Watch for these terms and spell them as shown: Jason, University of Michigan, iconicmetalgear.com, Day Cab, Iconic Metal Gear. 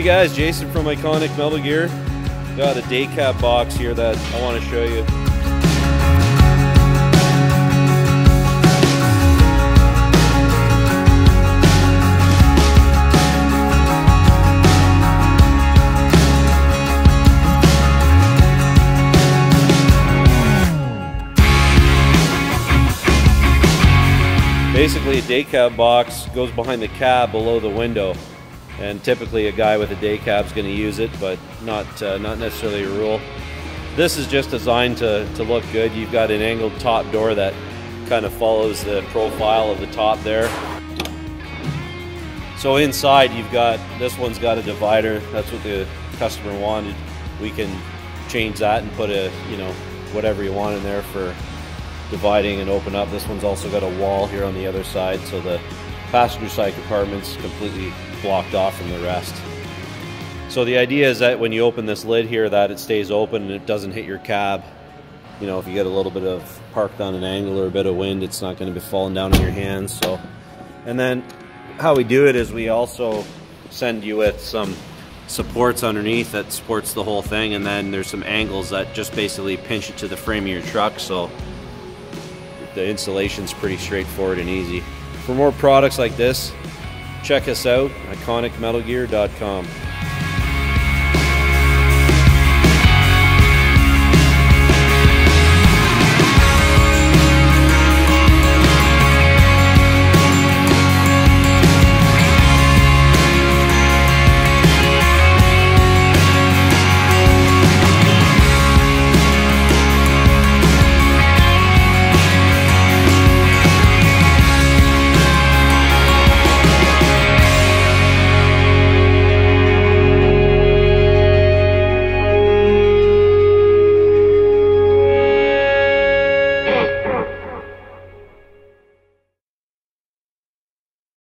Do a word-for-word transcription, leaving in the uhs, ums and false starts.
Hey guys, Jason from Iconic Metal Gear. Got a day cab box here that I want to show you. Basically, a day cab box goes behind the cab below the window, and typically a guy with a day cab is going to use it, but not uh, not necessarily a rule. This is just designed to, to look good. You've got an angled top door that kind of follows the profile of the top there. So inside you've got, this one's got a divider. That's what the customer wanted. We can change that and put a, you know, whatever you want in there for dividing and open up. This one's also got a wall here on the other side, so the passenger side compartment's completely blocked off from the rest. So the idea is that when you open this lid here, that it stays open and it doesn't hit your cab. You know, if you get a little bit of parked on an angle or a bit of wind, it's not going to be falling down on your hands. So, and then how we do it is we also send you with some supports underneath that supports the whole thing, and then there's some angles that just basically pinch it to the frame of your truck. So the installation's pretty straightforward and easy. For more products like this, check us out, iconic metal gear dot com.